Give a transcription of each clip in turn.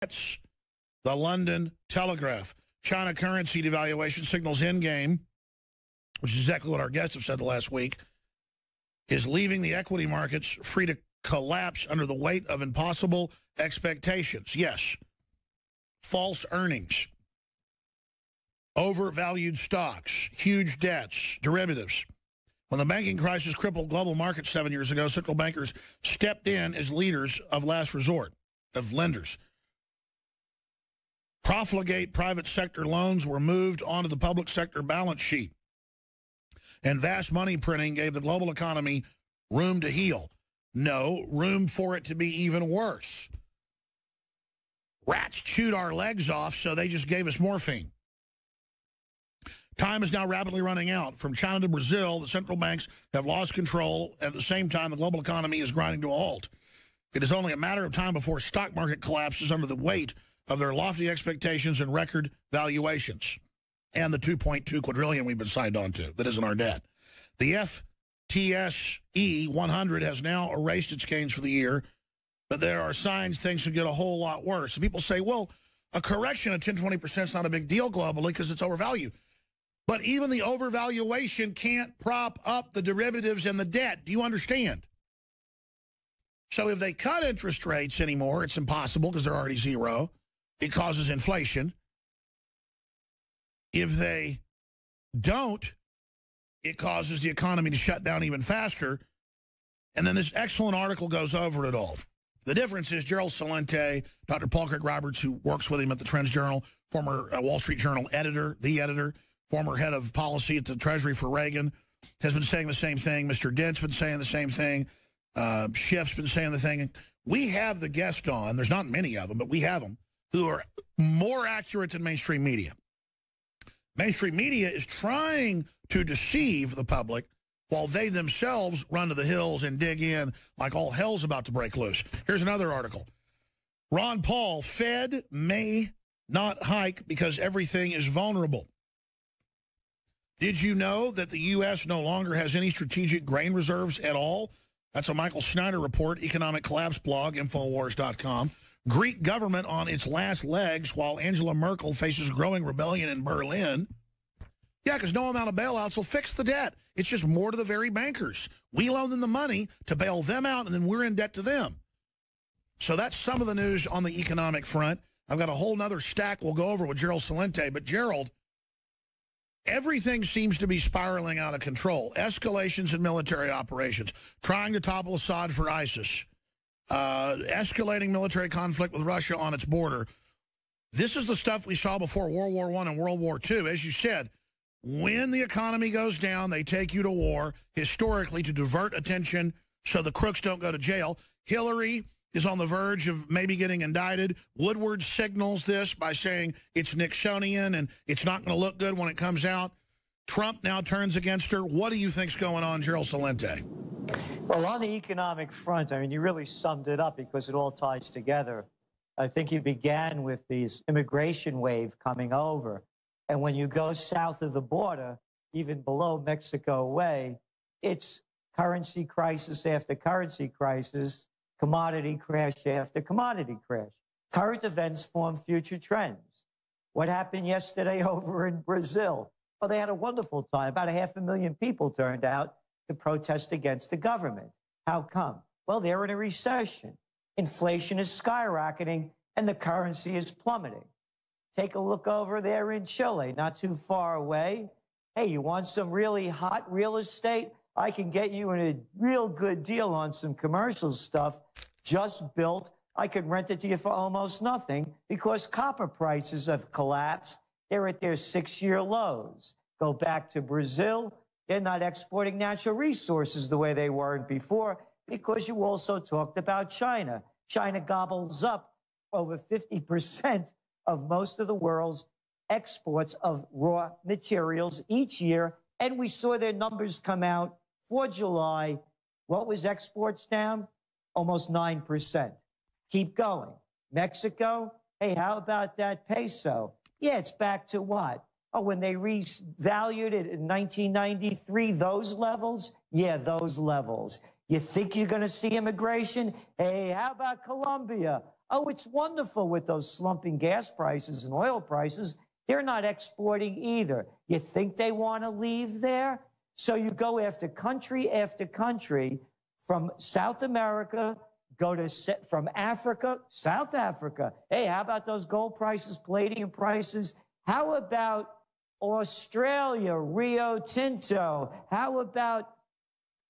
That's the London Telegraph. China currency devaluation signals endgame, which is exactly what our guests have said the last week, is leaving the equity markets free to collapse under the weight of impossible expectations. Yes, false earnings, overvalued stocks, huge debts, derivatives. When the banking crisis crippled global markets 7 years ago, central bankers stepped in as leaders of last resort, of lenders. Profligate private sector loans were moved onto the public sector balance sheet, and vast money printing gave the global economy room to heal. No, room for it to be even worse. Rats chewed our legs off, so they just gave us morphine. Time is now rapidly running out. From China to Brazil, the central banks have lost control. At the same time, the global economy is grinding to a halt. It is only a matter of time before the stock market collapses under the weight of their lofty expectations and record valuations, and the 2.2 quadrillion we've been signed on to that isn't our debt. The FTSE 100 has now erased its gains for the year, but there are signs things could get a whole lot worse. And people say, well, a correction of 10–20% is not a big deal globally because it's overvalued. But even the overvaluation can't prop up the derivatives and the debt. Do you understand? So if they cut interest rates anymore, it's impossible because they're already zero. It causes inflation. If they don't, it causes the economy to shut down even faster. And then this excellent article goes over it all. The difference is Gerald Celente, Dr. Paul Craig Roberts, who works with him at the Trends Journal, former Wall Street Journal editor, the editor, former head of policy at the Treasury for Reagan, has been saying the same thing. Mr. Dent's been saying the same thing. Schiff's been saying the thing. We have the guests on. There's not many of them, but we have them, who are more accurate than mainstream media. Mainstream media is trying to deceive the public while they themselves run to the hills and dig in like all hell's about to break loose. Here's another article. Ron Paul, Fed may not hike because everything is vulnerable. Did you know that the U.S. no longer has any strategic grain reserves at all? That's a Michael Snyder report, economic collapse blog, Infowars.com. Greek government on its last legs while Angela Merkel faces growing rebellion in Berlin. Yeah, because no amount of bailouts will fix the debt. It's just more to the very bankers. We loan them the money to bail them out, and then we're in debt to them. So that's some of the news on the economic front. I've got a whole nother stack we'll go over with Gerald Celente. But Gerald, everything seems to be spiraling out of control. Escalations in military operations, trying to topple Assad for ISIS, escalating military conflict with Russia on its border. This is the stuff we saw before World War I and World War II. As you said, when the economy goes down, they take you to war, historically, to divert attention so the crooks don't go to jail. Hillary is on the verge of maybe getting indicted. Woodward signals this by saying it's Nixonian and it's not going to look good when it comes out. Trump now turns against her. What do you think's going on, Gerald Celente? Well, on the economic front, I mean, you really summed it up because it all ties together. I think you began with this immigration wave coming over. And when you go south of the border, even below Mexico way, it's currency crisis after currency crisis, commodity crash after commodity crash. Current events form future trends. What happened yesterday over in Brazil? Well, they had a wonderful time. About 500,000 people turned out to protest against the government. How come? Well, they're in a recession. Inflation is skyrocketing, and the currency is plummeting. Take a look over there in Chile, not too far away. Hey, you want some really hot real estate? I can get you in a real good deal on some commercial stuff just built. I could rent it to you for almost nothing because copper prices have collapsed. They're at their 6-year lows. Go back to Brazil. They're not exporting natural resources the way they weren't before because you also talked about China. China gobbles up over 50% of most of the world's exports of raw materials each year. And we saw their numbers come out for July. What was exports down? Almost 9%. Keep going. Mexico, hey, how about that peso? Yeah, it's back to what? Oh, when they revalued it in 1993, those levels? Yeah, those levels. You think you're going to see immigration? Hey, how about Colombia? Oh, it's wonderful with those slumping gas prices and oil prices. They're not exporting either. You think they want to leave there? So you go after country from South America, go to from Africa, South Africa. Hey, how about those gold prices, palladium prices? How about Australia, Rio Tinto? How about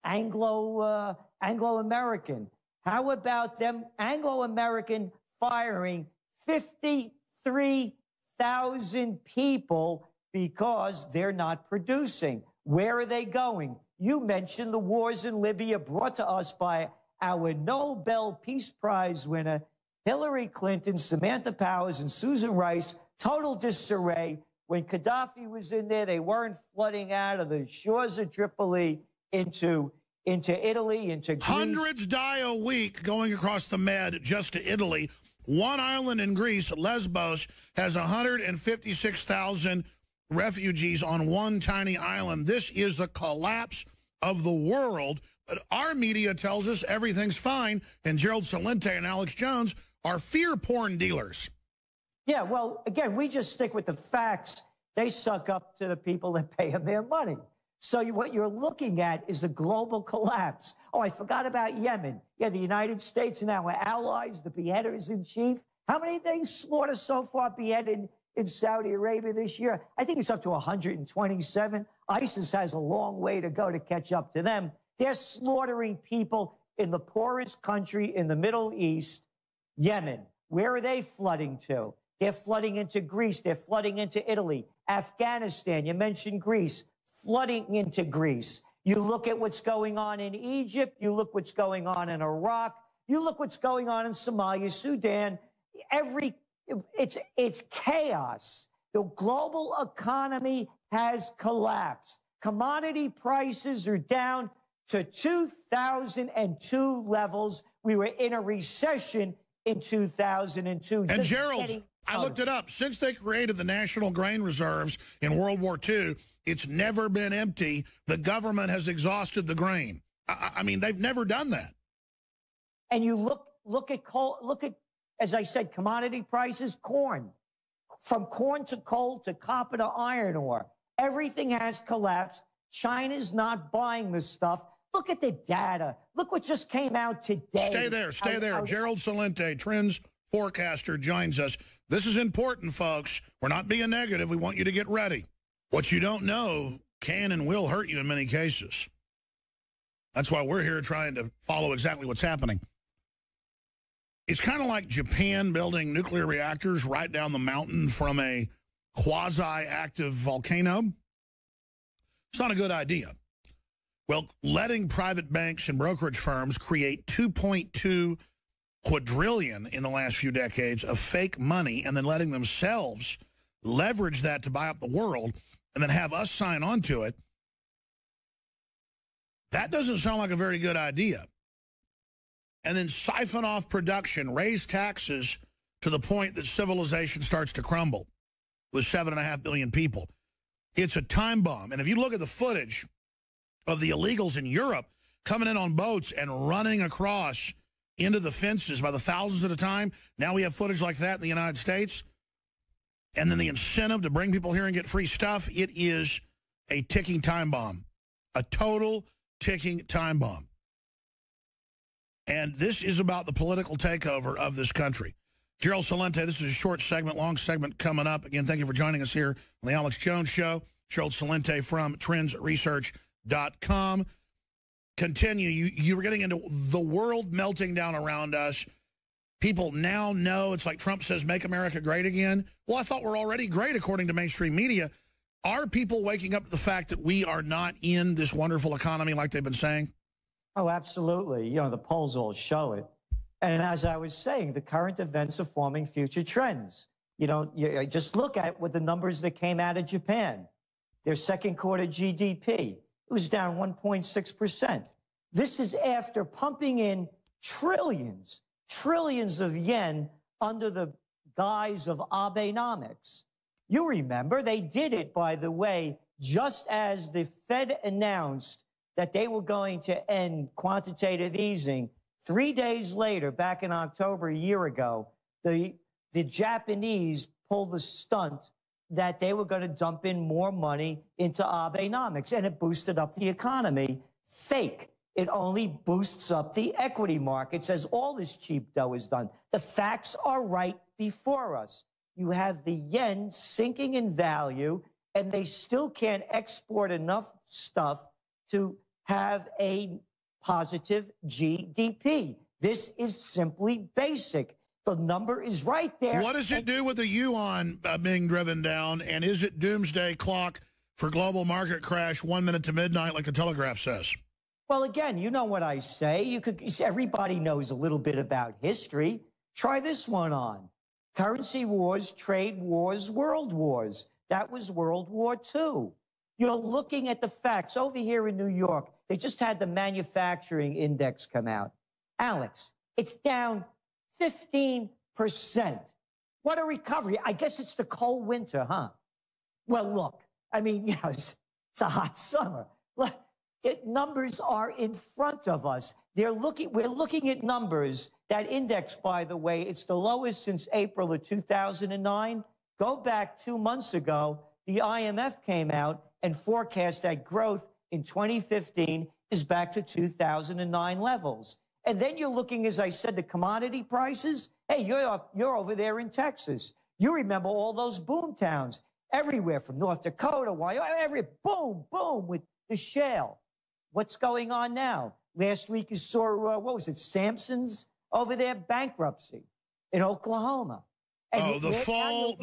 Anglo-American? How about them Anglo-American firing 53,000 people because they're not producing? Where are they going? You mentioned the wars in Libya brought to us by our Nobel Peace Prize winner, Hillary Clinton, Samantha Powers, and Susan Rice. Total disarray. When Gaddafi was in there, they weren't flooding out of the shores of Tripoli into Italy, into Greece. Hundreds die a week going across the Med just to Italy. One island in Greece, Lesbos, has 156,000 refugees on one tiny island. This is the collapse of the world. But our media tells us everything's fine, and Gerald Celente and Alex Jones are fear porn dealers. Yeah, well, again, we just stick with the facts. They suck up to the people that pay them their money. So what you're looking at is a global collapse. Oh, I forgot about Yemen. Yeah, the United States and our allies, the beheaders in chief. How many things slaughtered so far beheaded in Saudi Arabia this year? I think it's up to 127. ISIS has a long way to go to catch up to them. They're slaughtering people in the poorest country in the Middle East, Yemen. Where are they flooding to? They're flooding into Greece. They're flooding into Italy, Afghanistan. You mentioned Greece, flooding into Greece. You look at what's going on in Egypt. You look what's going on in Iraq. You look what's going on in Somalia, Sudan. It's chaos. The global economy has collapsed. Commodity prices are down to 2002 levels. We were in a recession in 2002. And Gerald, I looked it up. Since they created the national grain reserves in World War II, it's never been empty. The government has exhausted the grain. I mean, they've never done that. And you look at coal, look at, as I said, commodity prices, corn. From corn to coal to copper to iron ore, everything has collapsed. China's not buying this stuff. Look at the data. Look what just came out today. Stay there, stay there. Gerald Celente, Trends forecaster, joins us. This is important, folks. We're not being negative. We want you to get ready. What you don't know can and will hurt you in many cases. That's why we're here trying to follow exactly what's happening. It's kind of like Japan building nuclear reactors right down the mountain from a quasi-active volcano. It's not a good idea. Well, letting private banks and brokerage firms create $2.2 quadrillion in the last few decades of fake money and then letting themselves leverage that to buy up the world and then have us sign on to it, that doesn't sound like a very good idea. And then siphon off production, raise taxes to the point that civilization starts to crumble with 7.5 billion people. It's a time bomb. And if you look at the footage of the illegals in Europe coming in on boats and running across into the fences by the thousands at a time, now we have footage like that in the United States. And then the incentive to bring people here and get free stuff, it is a ticking time bomb, a total ticking time bomb. And this is about the political takeover of this country. Gerald Celente, this is a short segment, long segment coming up. Again, thank you for joining us here on the Alex Jones Show. Gerald Celente from TrendsResearch.com. Continue. You were getting into the world melting down around us. People now know, it's like Trump says, make America great again. Well, I thought we're already great, according to mainstream media. Are people waking up to the fact that we are not in this wonderful economy like they've been saying? Oh, absolutely. You know, the polls all show it. And as I was saying, the current events are forming future trends. You know, you just look at what the numbers that came out of Japan. Their second quarter GDP, it was down 1.6%. This is after pumping in trillions of yen under the guise of Abenomics. You remember, they did it, by the way, just as the Fed announced that they were going to end quantitative easing 3 days later, back in October, a year ago, the Japanese pulled the stunt that they were going to dump in more money into Abenomics, and it boosted up the economy. Fake. It only boosts up the equity market, says all this cheap dough is done. The facts are right before us. You have the yen sinking in value, and they still can't export enough stuff to have a positive GDP. This is simply basic. The number is right there. What does it do with the yuan being driven down, and is it doomsday clock for global market crash 1 minute to midnight like the Telegraph says? Well, again, you know what I say. You could. Everybody knows a little bit about history. Try this one on. Currency wars, trade wars, world wars. That was World War II. You're looking at the facts. Over here in New York, they just had the manufacturing index come out. Alex, it's down 15%. What a recovery. I guess it's the cold winter, huh? Well, look, I mean, you know, it's a hot summer. Look. Numbers are in front of us. We're looking at numbers. That index, by the way, it's the lowest since April of 2009. Go back 2 months ago, the IMF came out and forecast that growth in 2015 is back to 2009 levels. And then you're looking, as I said, the commodity prices. Hey, you're over there in Texas. You remember all those boom towns everywhere from North Dakota, Wyoming, boom, boom with the shale. What's going on now? Last week you saw, what was it, Samson's over there, bankruptcy in Oklahoma. And the fall of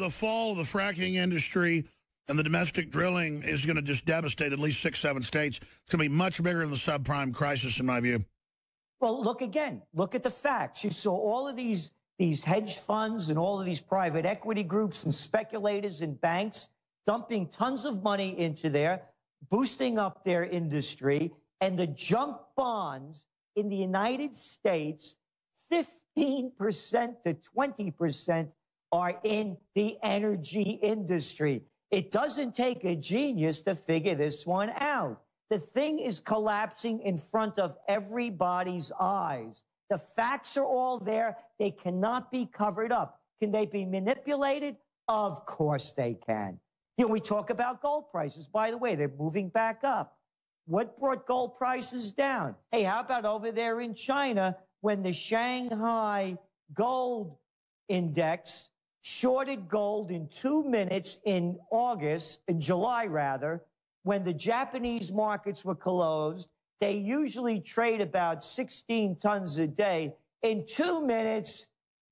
the fracking industry and the domestic drilling is going to just devastate at least six, 7 states. It's going to be much bigger than the subprime crisis, in my view. Well, look again. Look at the facts. You saw all of these hedge funds and all of these private equity groups and speculators and banks dumping tons of money into there, boosting up their industry. And the junk bonds in the United States, 15% to 20% are in the energy industry. It doesn't take a genius to figure this one out. The thing is collapsing in front of everybody's eyes. The facts are all there. They cannot be covered up. Can they be manipulated? Of course they can. You know, we talk about gold prices. By the way, they're moving back up. What brought gold prices down? Hey, how about over there in China when the Shanghai Gold Index shorted gold in 2 minutes in July, when the Japanese markets were closed? They usually trade about 16 tons a day. In 2 minutes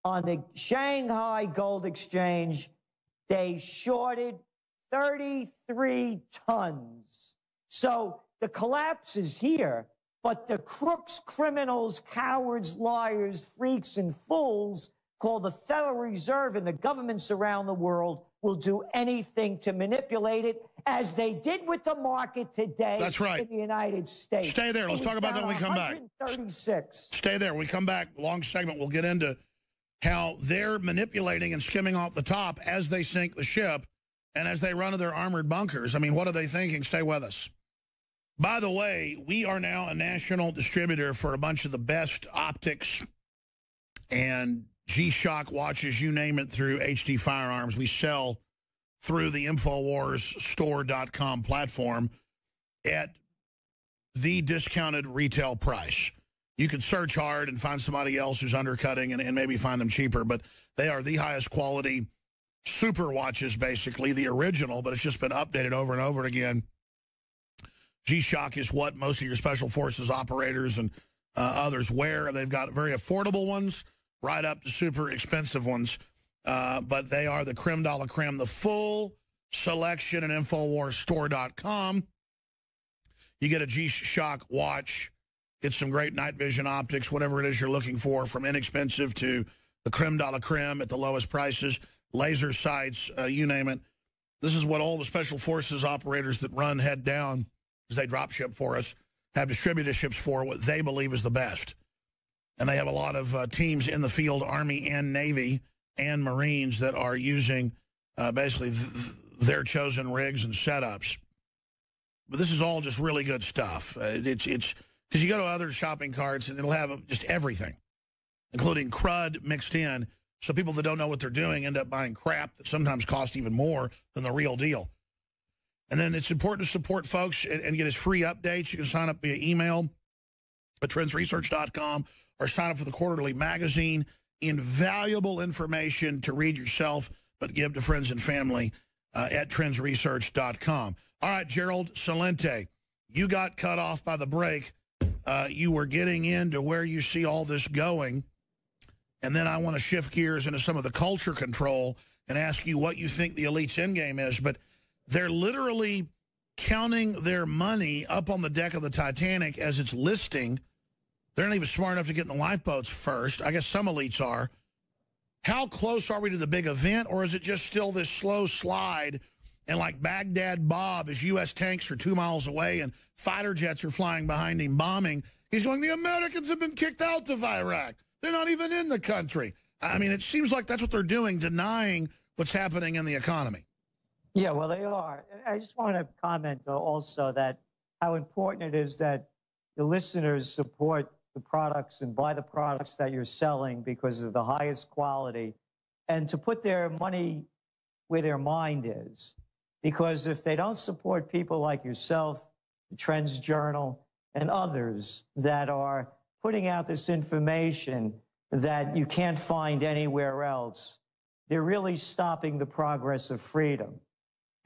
on the Shanghai Gold Exchange, they shorted 33 tons. So the collapse is here, but the crooks, criminals, cowards, liars, freaks, and fools called the Federal Reserve and the governments around the world will do anything to manipulate it, as they did with the market today. That's right. In the United States. Stay there. Let's talk about that when we come back. 136. Stay there. When we come back, long segment, we'll get into how they're manipulating and skimming off the top as they sink the ship. And as they run to their armored bunkers, I mean, what are they thinking? Stay with us. By the way, we are now a national distributor for a bunch of the best optics and G-Shock watches, you name it, through HD Firearms. We sell through the InfoWarsStore.com platform at the discounted retail price. You could search hard and find somebody else who's undercutting and maybe find them cheaper, but they are the highest quality super watches, basically, the original, but it's just been updated over and over again. G-Shock is what most of your special forces operators and others wear. They've got very affordable ones right up to super expensive ones, but they are the creme de la creme, the full selection at InfoWarsStore.com. You get a G-Shock watch, get some great night vision optics, whatever it is you're looking for, from inexpensive to the creme de la creme at the lowest prices. Laser sights, you name it. This is what all the special forces operators that run head down, because they drop ship for us, have distributorships for what they believe is the best. And they have a lot of teams in the field, Army and Navy and Marines, that are using basically their chosen rigs and setups. But this is all just really good stuff. It's Because you go to other shopping carts and it'll have just everything, including crud mixed in. So people that don't know what they're doing end up buying crap that sometimes costs even more than the real deal. And then it's important to support folks and get his free updates. You can sign up via email at trendsresearch.com or sign up for the quarterly magazine. Invaluable information to read yourself, but give to friends and family at trendsresearch.com. All right, Gerald Celente, you got cut off by the break. You were getting into where you see all this going. And then I want to shift gears into some of the culture control and ask you what you think the elite's endgame is. But they're literally counting their money up on the deck of the Titanic as it's listing. They're not even smart enough to get in the lifeboats first. I guess some elites are. How close are we to the big event, or is it just still this slow slide? And like Baghdad Bob, as U.S. tanks are 2 miles away and fighter jets are flying behind him bombing, he's going, the Americans have been kicked out of Iraq. They're not even in the country. I mean, it seems like that's what they're doing, denying what's happening in the economy. Yeah, well, they are. I just want to comment also that how important it is that the listeners support the products and buy the products that you're selling because of the highest quality, and to put their money where their mind is. Because if they don't support people like yourself, the Trends Journal, and others that are putting out this information that you can't find anywhere else, they're really stopping the progress of freedom.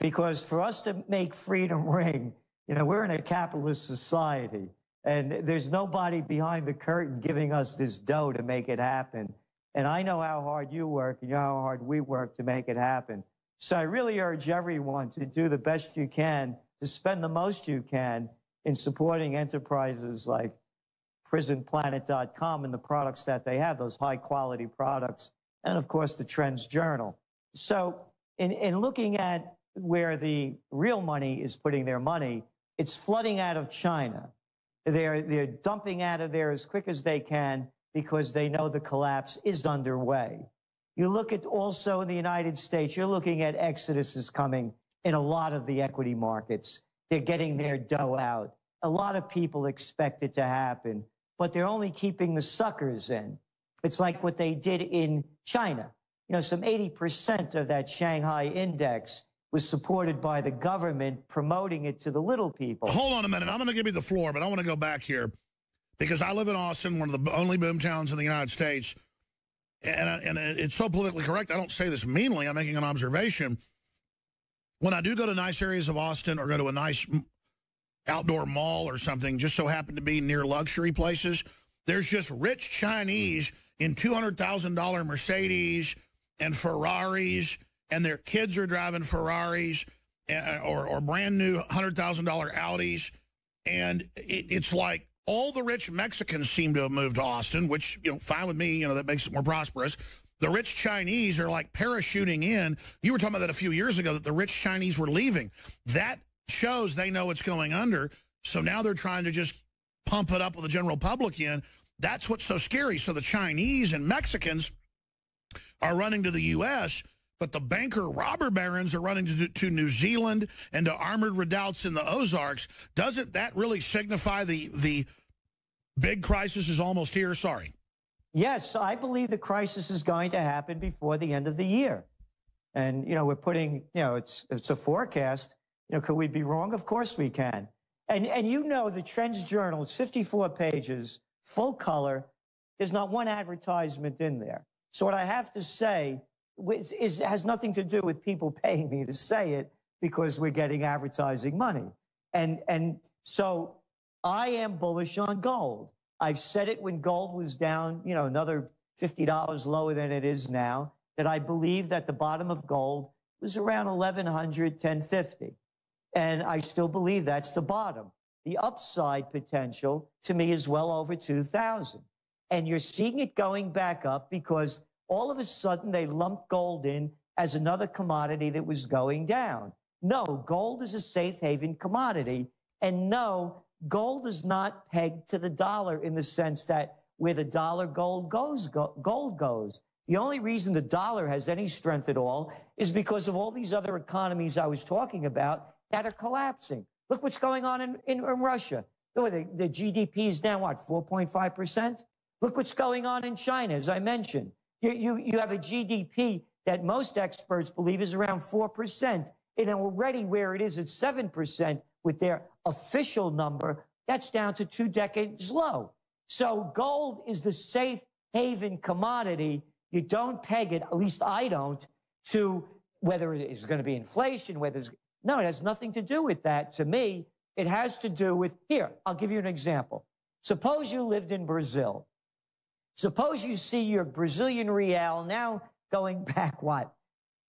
Because for us to make freedom ring, you know, we're in a capitalist society, and there's nobody behind the curtain giving us this dough to make it happen. And I know how hard you work, and you know how hard we work to make it happen. So I really urge everyone to do the best you can, to spend the most you can in supporting enterprises like PrisonPlanet.com and the products that they have, those high-quality products, and, of course, the Trends Journal. So in looking at where the real money is putting their money, it's flooding out of China. They're dumping out of there as quick as they can because they know the collapse is underway. You look at also in the United States, you're looking at exoduses coming in a lot of the equity markets. They're getting their dough out. A lot of people expect it to happen, but they're only keeping the suckers in. It's like what they did in China. You know, some 80% of that Shanghai index was supported by the government promoting it to the little people. Hold on a minute. I'm going to give you the floor, but I want to go back here because I live in Austin, one of the only boom towns in the United States. And it's so politically correct, I don't say this meanly. I'm making an observation. When I do go to nice areas of Austin or go to a nice outdoor mall or something, just so happen to be near luxury places, there's just rich Chinese in $200,000 Mercedes and Ferraris, and their kids are driving Ferraris or brand-new $100,000 Audis. And it's like, all the rich Mexicans seem to have moved to Austin, which, you know, fine with me, you know, that makes it more prosperous. The rich Chinese are like parachuting in. You were talking about that a few years ago, that the rich Chinese were leaving. That shows they know it's going under. So now they're trying to just pump it up with the general public in. That's what's so scary. So the Chinese and Mexicans are running to the U.S., but the banker robber barons are running to New Zealand and to armored redoubts in the Ozarks. Doesn't that really signify the big crisis is almost here? Sorry. Yes, I believe the crisis is going to happen before the end of the year. And, you know, we're putting, you know, it's a forecast. You know, could we be wrong? Of course we can. And you know, the Trends Journal, it's 54 pages, full color. There's not one advertisement in there. So what I have to say has nothing to do with people paying me to say it, because we're getting advertising money. And so I am bullish on gold. I've said it when gold was down, you know, another $50 lower than it is now, that I believe that the bottom of gold was around 1,100, 1,050. And I still believe that's the bottom. The upside potential to me is well over 2,000. And you're seeing it going back up because all of a sudden, they lumped gold in as another commodity that was going down. No, gold is a safe haven commodity. And no, gold is not pegged to the dollar in the sense that where the dollar gold goes. The only reason the dollar has any strength at all is because of all these other economies I was talking about that are collapsing. Look what's going on in Russia. The GDP is down, what, 4.5%? Look what's going on in China, as I mentioned. You have a GDP that most experts believe is around 4%. And already where it is at 7% with their official number, that's down to 2 decades low. So gold is the safe haven commodity. You don't peg it, at least I don't, to whether it is going to be inflation, whether it's... No, it has nothing to do with that. To me, it has to do with... Here, I'll give you an example. Suppose you lived in Brazil. Suppose you see your Brazilian real now going back, what,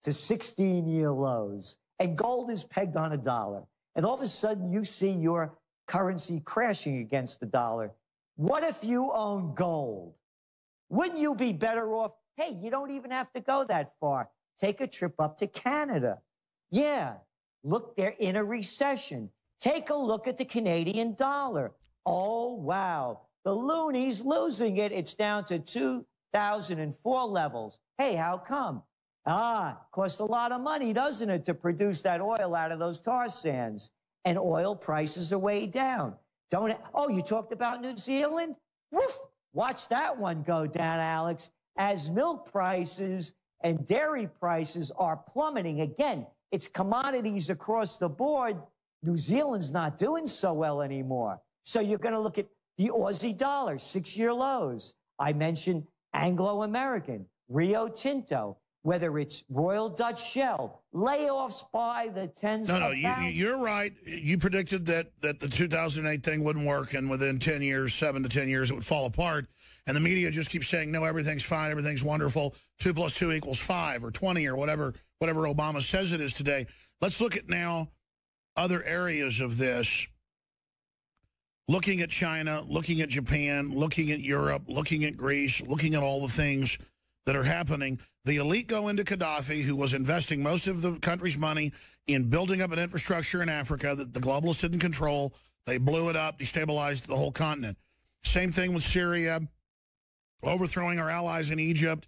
to 16-year lows, and gold is pegged on $1. And all of a sudden, you see your currency crashing against the dollar. What if you own gold? Wouldn't you be better off? Hey, you don't even have to go that far. Take a trip up to Canada. Yeah, look, they're in a recession. Take a look at the Canadian dollar. Oh, wow. The loonie's losing it. It's down to 2004 levels. Hey, how come? Ah, costs a lot of money, doesn't it, to produce that oil out of those tar sands? And oil prices are way down. Don't... Oh, you talked about New Zealand? Woof! Watch that one go down, Alex, as milk prices and dairy prices are plummeting. Again, it's commodities across the board. New Zealand's not doing so well anymore. So you're going to look at the Aussie dollar, 6-year lows. I mentioned Anglo-American, Rio Tinto, whether it's Royal Dutch Shell, layoffs by the tens of thousands. No, you're right. You predicted that the 2008 thing wouldn't work, and within 10 years, 7 to 10 years, it would fall apart. And the media just keeps saying, no, everything's fine, everything's wonderful, 2 plus 2 equals 5 or 20 or whatever Obama says it is today. Let's look at now other areas of this, looking at China, looking at Japan, looking at Europe, looking at Greece, looking at all the things that are happening. The elite go into Gaddafi, who was investing most of the country's money in building up an infrastructure in Africa that the globalists didn't control. They blew it up, destabilized the whole continent. Same thing with Syria, overthrowing our allies in Egypt,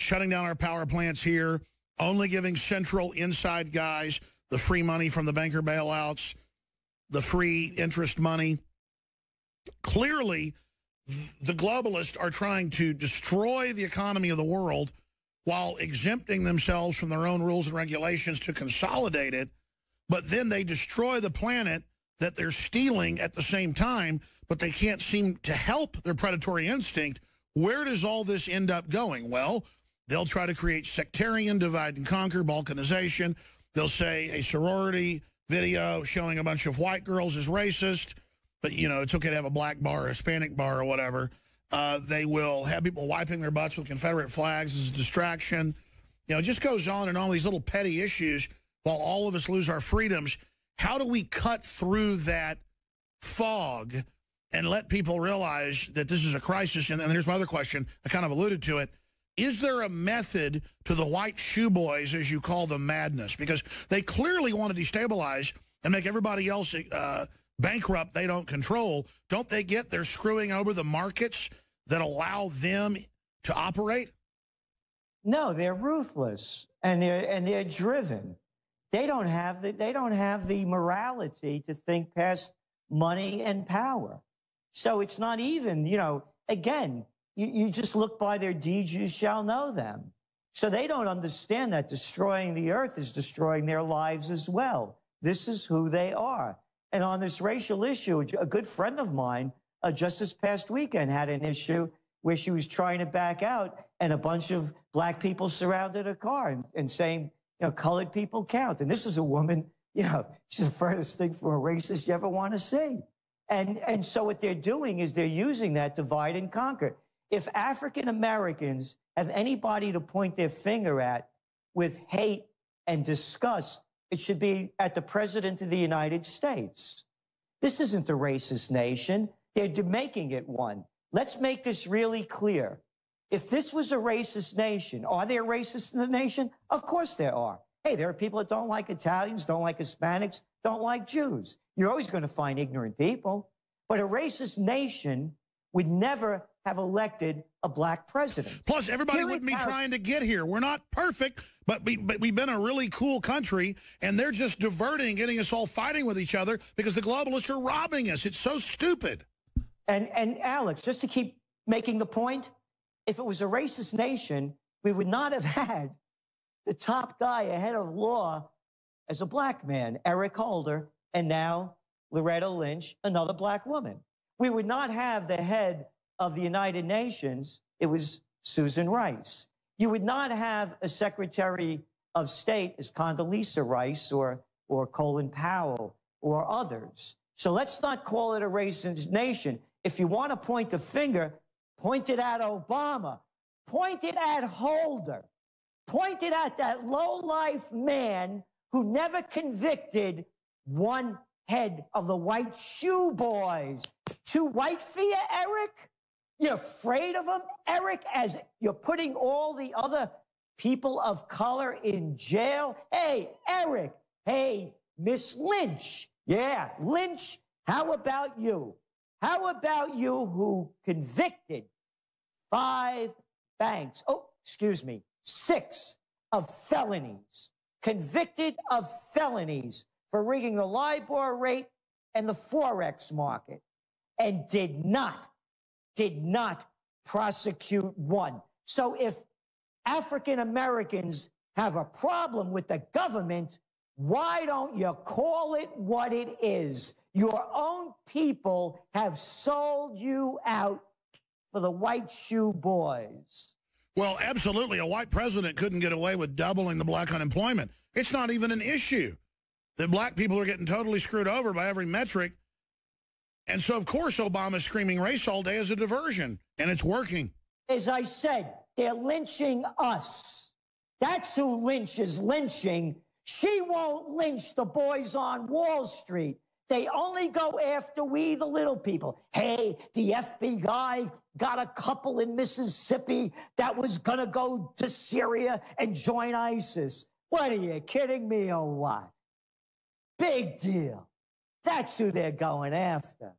shutting down our power plants here, only giving central inside guys the free money from the banker bailouts, the free interest money. Clearly, the globalists are trying to destroy the economy of the world while exempting themselves from their own rules and regulations to consolidate it, but then they destroy the planet that they're stealing at the same time, but they can't seem to help their predatory instinct. Where does all this end up going? Well, they'll try to create sectarian divide and conquer, balkanization. They'll say a sorority video showing a bunch of white girls is racist, but, you know, it's okay to have a black bar, a Hispanic bar, or whatever. They will have people wiping their butts with Confederate flags as a distraction. You know, it just goes on and all these little petty issues while all of us lose our freedoms. How do we cut through that fog and let people realize that this is a crisis? And here's my other question. I kind of alluded to it. Is there a method to the white shoe boys, as you call them, madness? Because they clearly want to destabilize and make everybody else... bankrupt, they don't control. Don't they get they're screwing over the markets that allow them to operate? No, they're ruthless and they're driven. They don't have the morality to think past money and power. So it's not even, you know, again, you just look by their deeds, you shall know them. So they don't understand that destroying the earth is destroying their lives as well. This is who they are. And on this racial issue, a good friend of mine just this past weekend had an issue where she was trying to back out and a bunch of black people surrounded her car and saying, you know, colored people count. And this is a woman, you know, she's the furthest thing from a racist you ever want to see. And so what they're doing is they're using that divide and conquer. If African Americans have anybody to point their finger at with hate and disgust, it should be at the President of the United States. This isn't a racist nation. They're making it one. Let's make this really clear. If this was a racist nation, are there racists in the nation? Of course there are. Hey, there are people that don't like Italians, don't like Hispanics, don't like Jews. You're always going to find ignorant people. But a racist nation would never have elected a black president. Plus, everybody wouldn't be trying to get here. We're not perfect, but, we've been a really cool country, and they're just diverting, getting us all fighting with each other because the globalists are robbing us. It's so stupid. And Alex, just to keep making the point, if it was a racist nation, we would not have had the top guy ahead of law as a black man, Eric Holder, and now Loretta Lynch, another black woman. We would not have the head of the United Nations, it was Susan Rice. You would not have a Secretary of State as Condoleezza Rice or Colin Powell or others. So let's not call it a racist nation. If you want to point the finger, point it at Obama. Point it at Holder. Point it at that low-life man who never convicted one head of the white shoe boys. Too white for you, Eric? You're afraid of them, Eric, as you're putting all the other people of color in jail? Hey, Eric. Hey, Miss Lynch. Yeah, Lynch, how about you? How about you who convicted six of felonies, convicted of felonies for rigging the LIBOR rate and the Forex market, and did not prosecute one. So if African Americans have a problem with the government, why don't you call it what it is? Your own people have sold you out for the white shoe boys. Well, absolutely. A white president couldn't get away with doubling the black unemployment. It's not even an issue that black people are getting totally screwed over by every metric. And so, of course, Obama's screaming race all day as a diversion, and it's working. As I said, they're lynching us. That's who Lynch is lynching. She won't lynch the boys on Wall Street. They only go after we, the little people. Hey, the FBI got a couple in Mississippi that was going to go to Syria and join ISIS. What, are you kidding me or what? Big deal. That's who they're going after.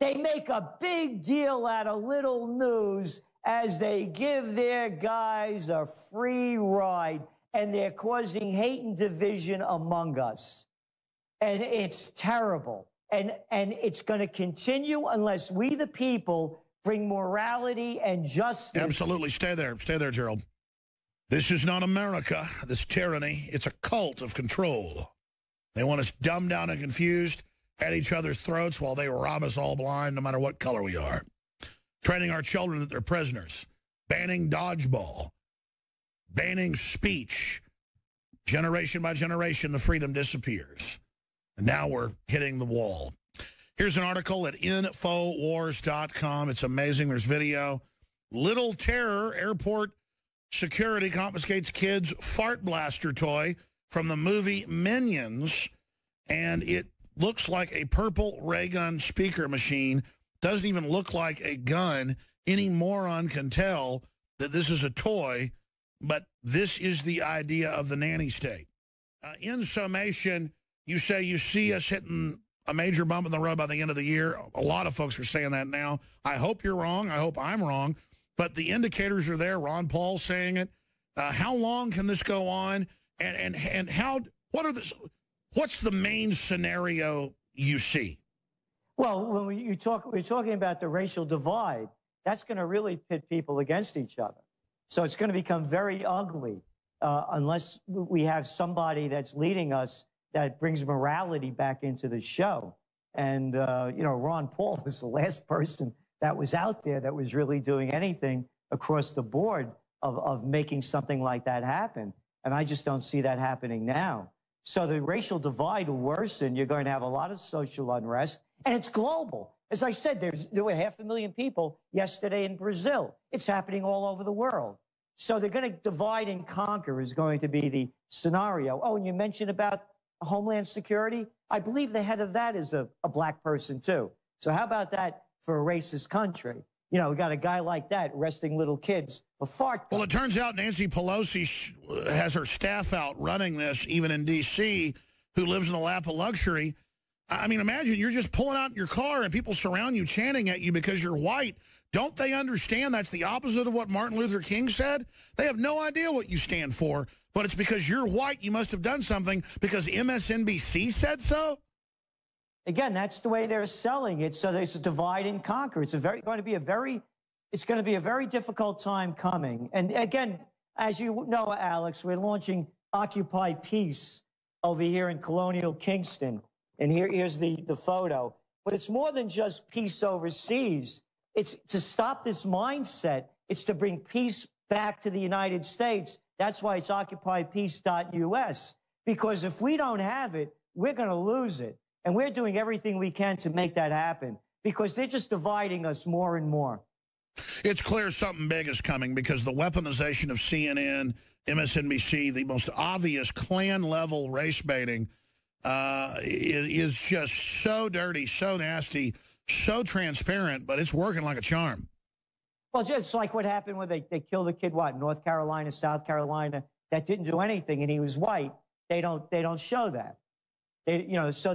They make a big deal out of little news as they give their guys a free ride, and they're causing hate and division among us. And it's terrible. And it's going to continue unless we, the people, bring morality and justice. Absolutely. Stay there. Stay there, Gerald. This is not America, this tyranny. It's a cult of control. They want us dumbed down and confused at each other's throats while they rob us all blind, no matter what color we are. Training our children that they're prisoners. Banning dodgeball. Banning speech. Generation by generation, the freedom disappears. And now we're hitting the wall. Here's an article at InfoWars.com. It's amazing. There's video. Little Terror, airport security confiscates kids' fart blaster toy from the movie Minions, and it looks like a purple ray gun speaker machine. Doesn't even look like a gun. Any moron can tell that this is a toy, but this is the idea of the nanny state. In summation, you say you see us hitting a major bump in the road by the end of the year. A lot of folks are saying that now. I hope you're wrong. I hope I'm wrong. But the indicators are there. Ron Paul saying it. How long can this go on? And how? What are the? What's the main scenario you see? Well, when we're talking about the racial divide. That's going to really pit people against each other. So it's going to become very ugly unless we have somebody that's leading us that brings morality back into the show. And, you know, Ron Paul was the last person that was out there that was really doing anything across the board of making something like that happen. And I just don't see that happening now. So the racial divide will worsen. You're going to have a lot of social unrest. And it's global. As I said, there were 500,000 people yesterday in Brazil. It's happening all over the world. So they're going to divide and conquer is going to be the scenario. Oh, and you mentioned about Homeland Security. I believe the head of that is a black person, too. So how about that for a racist country? You know, we got a guy like that arresting little kids for fart. Well, it turns out Nancy Pelosi has her staff out running this, even in D.C., who lives in the lap of luxury. I mean, imagine you're just pulling out your car and people surround you chanting at you because you're white. Don't they understand that's the opposite of what Martin Luther King said? They have no idea what you stand for, but it's because you're white. You must have done something because MSNBC said so? Again, that's the way they're selling it. So there's a divide and conquer. It's going to be a very difficult time coming. And again, as you know, Alex, we're launching Occupy Peace over here in Colonial Kingston. And here's the photo. But it's more than just peace overseas. It's to stop this mindset. It's to bring peace back to the United States. That's why it's OccupyPeace.us. Because if we don't have it, we're going to lose it. And we're doing everything we can to make that happen because they're just dividing us more and more. It's clear something big is coming because the weaponization of CNN, MSNBC, the most obvious Klan-level race baiting is just so dirty, so nasty, so transparent, but it's working like a charm. Well, just like what happened when they killed a kid, what, North Carolina, South Carolina, that didn't do anything, and he was white. They don't show that. So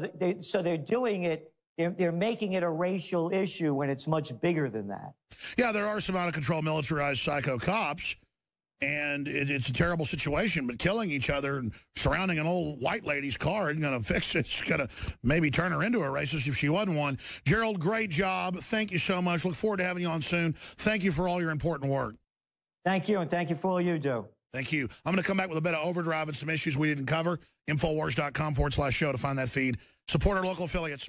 they're doing it. They're making it a racial issue when it's much bigger than that. Yeah, there are some out-of-control militarized psycho cops, and it's a terrible situation, but killing each other and surrounding an old white lady's car isn't going to fix it. It's going to maybe turn her into a racist if she wasn't one. Gerald, great job. Thank you so much. Look forward to having you on soon. Thank you for all your important work. Thank you, and thank you for all you do. Thank you. I'm going to come back with a bit of overdrive and some issues we didn't cover. Infowars.com/show to find that feed. Support our local affiliates.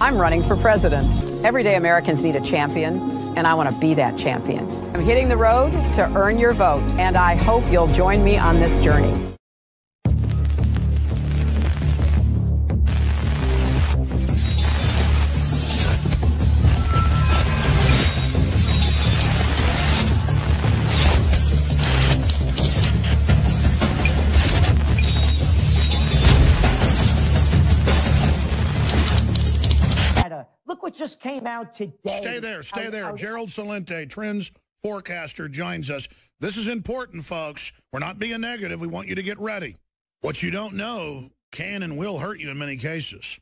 I'm running for president. Everyday Americans need a champion, and I want to be that champion. I'm hitting the road to earn your vote, and I hope you'll join me on this journey. Just came out today. Stay there. Gerald Celente, Trends forecaster, joins us. This is important, folks. We're not being negative. We want you to get ready. What you don't know can and will hurt you in many cases.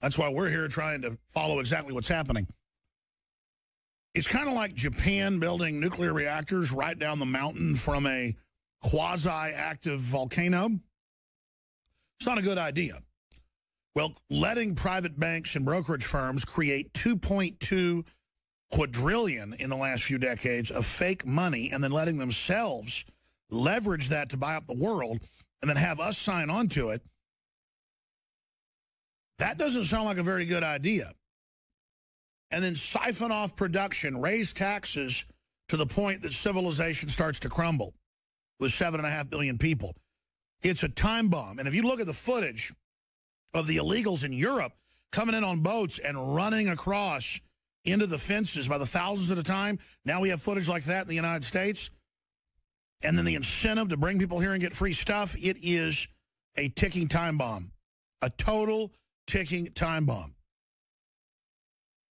That's why we're here trying to follow exactly what's happening. It's kind of like Japan building nuclear reactors right down the mountain from a quasi-active volcano. It's not a good idea. Well, letting private banks and brokerage firms create $2.2 quadrillion in the last few decades of fake money and then letting themselves leverage that to buy up the world and then have us sign on to it, that doesn't sound like a very good idea. And then siphon off production, raise taxes to the point that civilization starts to crumble with 7.5 billion people. It's a time bomb. And if you look at the footage of the illegals in Europe coming in on boats and running across into the fences by the thousands at a time. Now we have footage like that in the United States. And then the incentive to bring people here and get free stuff, it is a ticking time bomb, a total ticking time bomb.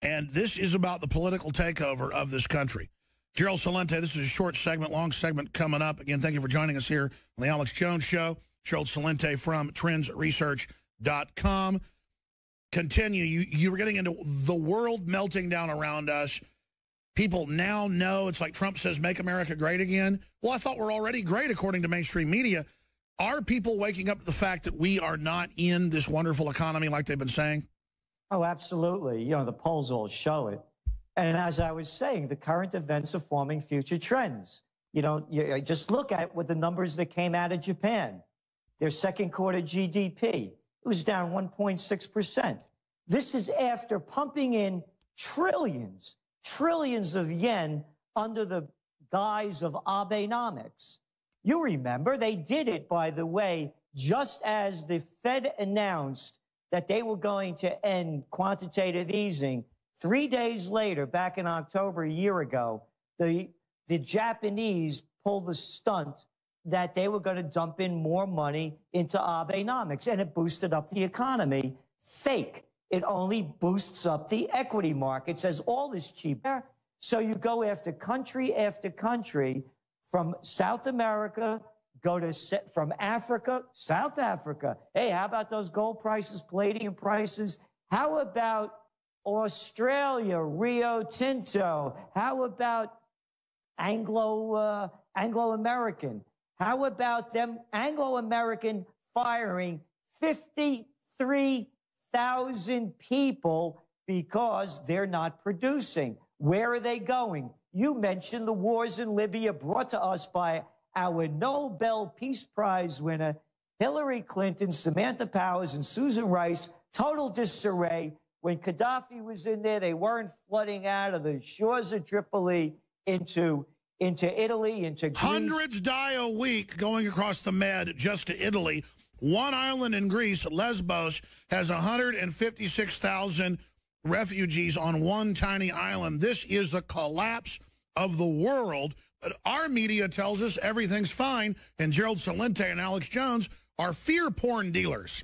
And this is about the political takeover of this country. Gerald Celente, this is a short segment, long segment coming up. Again, thank you for joining us here on the Alex Jones Show. Gerald Celente from Trends Research.com. Continue. You were getting into the world melting down around us. People now know it's like Trump says, make America great again. Well, I thought we're already great according to mainstream media. Are people waking up to the fact that we are not in this wonderful economy like they've been saying? Oh, absolutely. You know, the polls all show it. And as I was saying, the current events are forming future trends. You know, you just look at what the numbers that came out of Japan, their second quarter GDP. It was down 1.6%. This is after pumping in trillions of yen under the guise of Abenomics. You remember, they did it, by the way, just as the Fed announced that they were going to end quantitative easing. 3 days later, back in October a year ago, the Japanese pulled the stunt that they were going to dump in more money into Abenomics, and it boosted up the economy. Fake. It only boosts up the equity market, says all this cheap. So you go after country from South America go to from Africa, South Africa. Hey, how about those gold prices, palladium prices? How about Australia, Rio Tinto? How about Anglo-American? How about them Anglo-American firing 53,000 people because they're not producing? Where are they going? You mentioned the wars in Libya brought to us by our Nobel Peace Prize winner, Hillary Clinton, Samantha Powers, and Susan Rice. Total disarray. When Gaddafi was in there, they weren't flooding out of the shores of Tripoli into Italy, into Greece. Hundreds die a week going across the Med just to Italy. One island in Greece, Lesbos, has 156,000 refugees on one tiny island. This is the collapse of the world. But our media tells us everything's fine, and Gerald Celente and Alex Jones are fear porn dealers.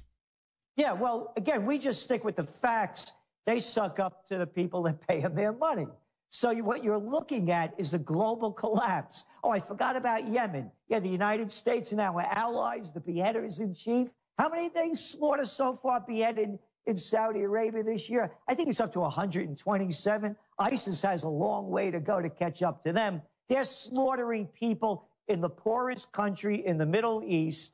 Yeah, well, again, we just stick with the facts. They suck up to the people that pay them their money. So what you're looking at is a global collapse. Oh, I forgot about Yemen. Yeah, the United States and our allies, the beheaders in chief. How many things slaughtered so far beheaded in Saudi Arabia this year? I think it's up to 127. ISIS has a long way to go to catch up to them. They're slaughtering people in the poorest country in the Middle East,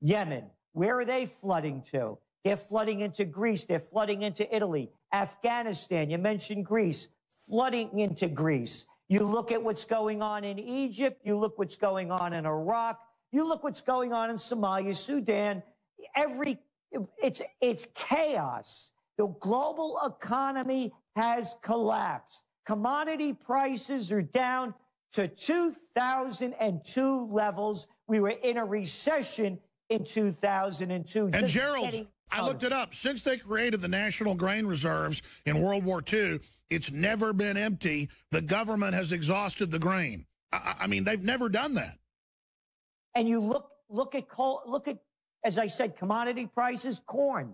Yemen. Where are they flooding to? They're flooding into Greece. They're flooding into Italy, Afghanistan. You mentioned Greece. Flooding into Greece. You look at what's going on in Egypt. You look what's going on in Iraq. You look what's going on in Somalia, Sudan. It's chaos. The global economy has collapsed. Commodity prices are down to 2002 levels. We were in a recession in 2002. And Gerald, I looked it up. Since they created the national grain reserves in World War II, it's never been empty. The government has exhausted the grain. I mean, they've never done that. And you look at coal, look at, as I said, commodity prices, corn.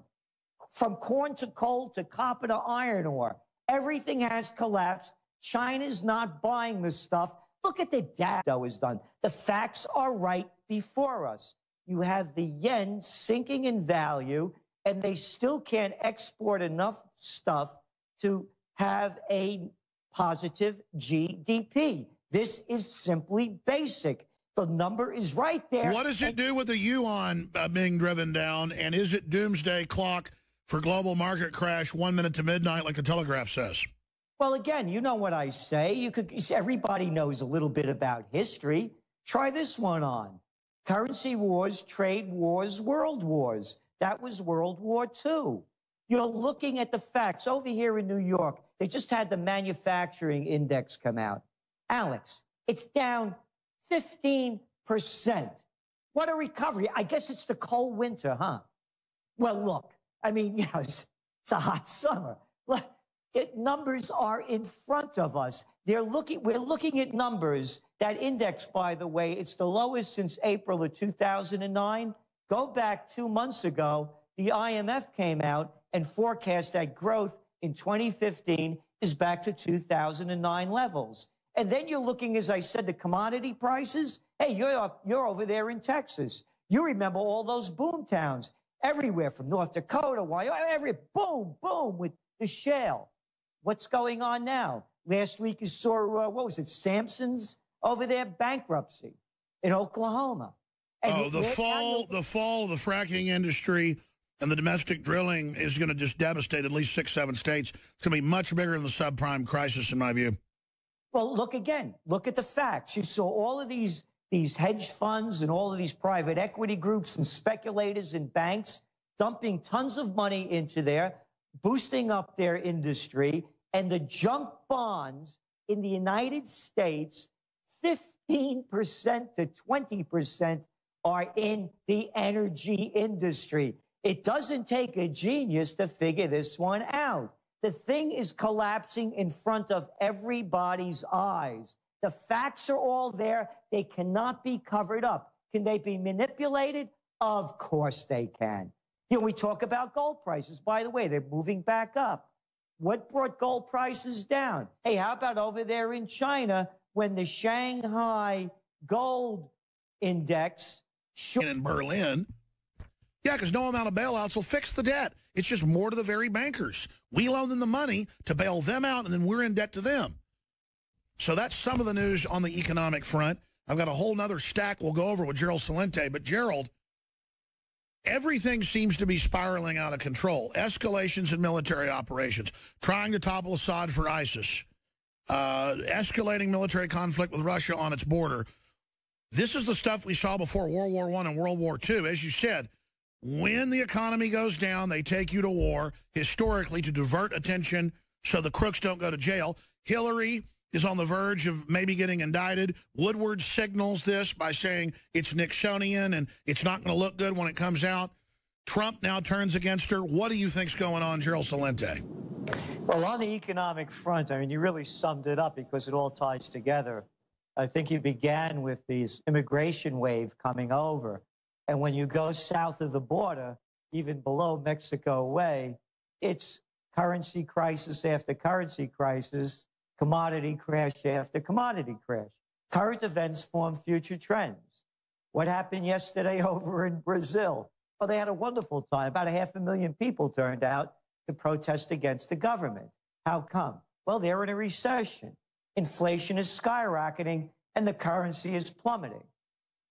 From corn to coal to copper to iron ore, everything has collapsed. China's not buying this stuff. Look at the data is done. The facts are right before us. You have the yen sinking in value, and they still can't export enough stuff to have a positive GDP. This is simply basic. The number is right there. What does it do with the yuan being driven down, and is it doomsday clock for global market crash 1 minute to midnight like the Telegraph says? Well, again, you know what I say. Everybody knows a little bit about history. Try this one on. Currency wars, trade wars, world wars. That was World War II. You're looking at the facts. Over here in New York, they just had the manufacturing index come out. Alex, it's down 15%. What a recovery. I guess it's the cold winter, huh? Well, look, I mean, you know, it's a hot summer. Look, numbers are in front of us. We're looking at numbers. That index, by the way, it's the lowest since April of 2009. Go back 2 months ago, the IMF came out and forecast that growth in 2015 is back to 2009 levels. And then you're looking, as I said, the commodity prices. Hey, you're over there in Texas. You remember all those boom towns everywhere from North Dakota, Wyoming, boom, boom with the shale. What's going on now? Last week you saw, what was it, Samson's over there bankruptcy in Oklahoma. And oh, the fall of the fracking industry and the domestic drilling is going to just devastate at least 6, 7 states. It's going to be much bigger than the subprime crisis, in my view. Well, look again. Look at the facts. You saw all of these hedge funds and all of these private equity groups and speculators and banks dumping tons of money into there, boosting up their industry, and the junk bonds in the United States, 15% to 20% are in the energy industry. It doesn't take a genius to figure this one out. The thing is collapsing in front of everybody's eyes. The facts are all there. They cannot be covered up. Can they be manipulated? Of course they can. You know, we talk about gold prices. By the way, they're moving back up. What brought gold prices down? Hey, how about over there in China when the Shanghai Gold Index in Berlin. Yeah, because no amount of bailouts will fix the debt. It's just more to the very bankers. We loan them the money to bail them out, and then we're in debt to them. So that's some of the news on the economic front. I've got a whole nother stack we'll go over with Gerald Celente. But, Gerald, everything seems to be spiraling out of control. Escalations in military operations, trying to topple Assad for ISIS, escalating military conflict with Russia on its border. This is the stuff we saw before World War I and World War II. As you said, when the economy goes down, they take you to war, historically, to divert attention so the crooks don't go to jail. Hillary is on the verge of maybe getting indicted. Woodward signals this by saying it's Nixonian and it's not going to look good when it comes out. Trump now turns against her. What do you think's going on, Gerald Celente? Well, on the economic front, I mean, you really summed it up because it all ties together. I think you began with this immigration wave coming over. And when you go south of the border, even below Mexico way, it's currency crisis after currency crisis, commodity crash after commodity crash. Current events form future trends. What happened yesterday over in Brazil? Well, they had a wonderful time. About 500,000 people turned out to protest against the government. How come? Well, they're in a recession. Inflation is skyrocketing, and the currency is plummeting.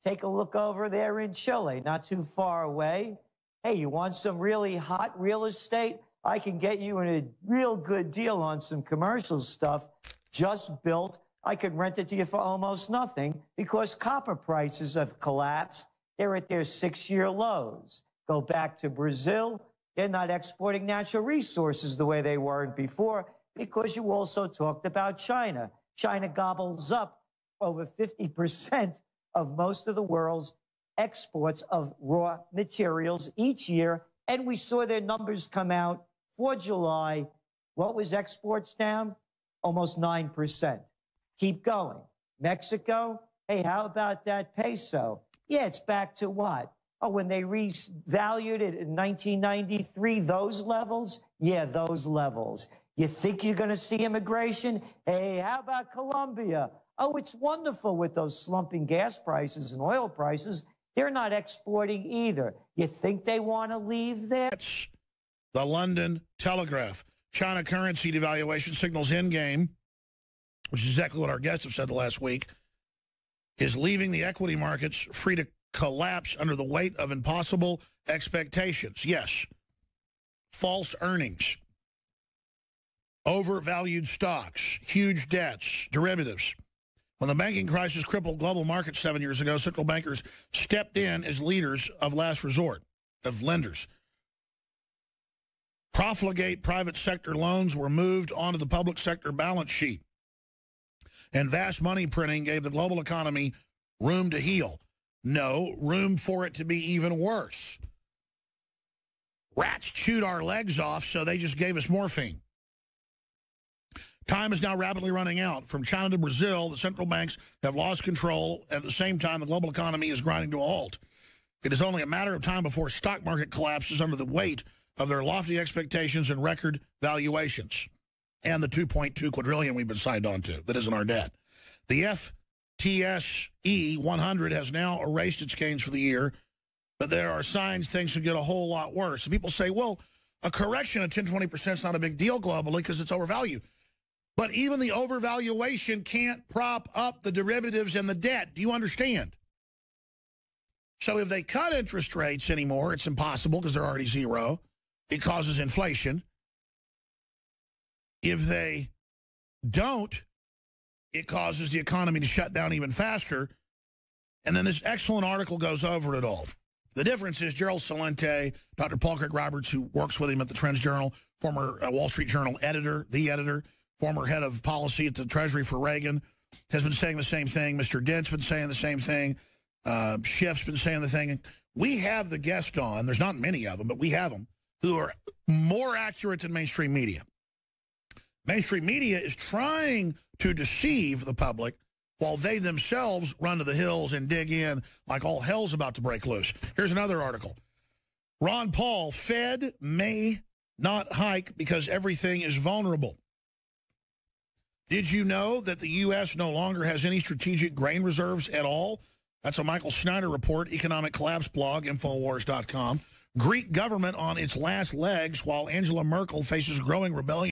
Take a look over there in Chile, not too far away. Hey, you want some really hot real estate? I can get you in a real good deal on some commercial stuff just built. I could rent it to you for almost nothing because copper prices have collapsed. They're at their 6-year lows. Go back to Brazil. They're not exporting natural resources the way they weren't before because you also talked about China. China gobbles up over 50% of most of the world's exports of raw materials each year. And we saw their numbers come out for July. What was exports down? Almost 9%. Keep going. Mexico, hey, how about that peso? Yeah, it's back to what? Oh, when they revalued it in 1993, those levels? Yeah, those levels. You think you're going to see immigration? Hey, how about Colombia? Oh, it's wonderful with those slumping gas prices and oil prices. They're not exporting either. You think they want to leave there? That's the London Telegraph. China currency devaluation signals endgame, which is exactly what our guests have said the last week, is leaving the equity markets free to collapse under the weight of impossible expectations. Yes, false earnings, overvalued stocks, huge debts, derivatives. When the banking crisis crippled global markets 7 years ago, central bankers stepped in as leaders of last resort, of lenders. Profligate private sector loans were moved onto the public sector balance sheet. And vast money printing gave the global economy room to heal. No, room for it to be even worse. Rats chewed our legs off, so they just gave us morphine. Time is now rapidly running out. From China to Brazil, the central banks have lost control. At the same time, the global economy is grinding to a halt. It is only a matter of time before the stock market collapses under the weight of their lofty expectations and record valuations and the 2.2 quadrillion we've been signed on to that isn't our debt. The FTSE 100 has now erased its gains for the year, but there are signs things could get a whole lot worse. And people say, well, a correction of 10–20% is not a big deal globally because it's overvalued. But even the overvaluation can't prop up the derivatives and the debt. Do you understand? So if they cut interest rates anymore, it's impossible because they're already zero. It causes inflation. If they don't, it causes the economy to shut down even faster. And then this excellent article goes over it all. The difference is Gerald Celente, Dr. Paul Craig Roberts, who works with him at the Trends Journal, former Wall Street Journal editor, the editor, former head of policy at the Treasury for Reagan, has been saying the same thing. Mr. Dent's been saying the same thing. Schiff's been saying the thing. We have the guest on. There's not many of them, but we have them, who are more accurate than mainstream media. Mainstream media is trying to deceive the public while they themselves run to the hills and dig in like all hell's about to break loose. Here's another article. Ron Paul, Fed may not hike because everything is vulnerable. Did you know that the U.S. no longer has any strategic grain reserves at all? That's a Michael Snyder report, economic collapse blog, Infowars.com. Greek government on its last legs while Angela Merkel faces growing rebellion.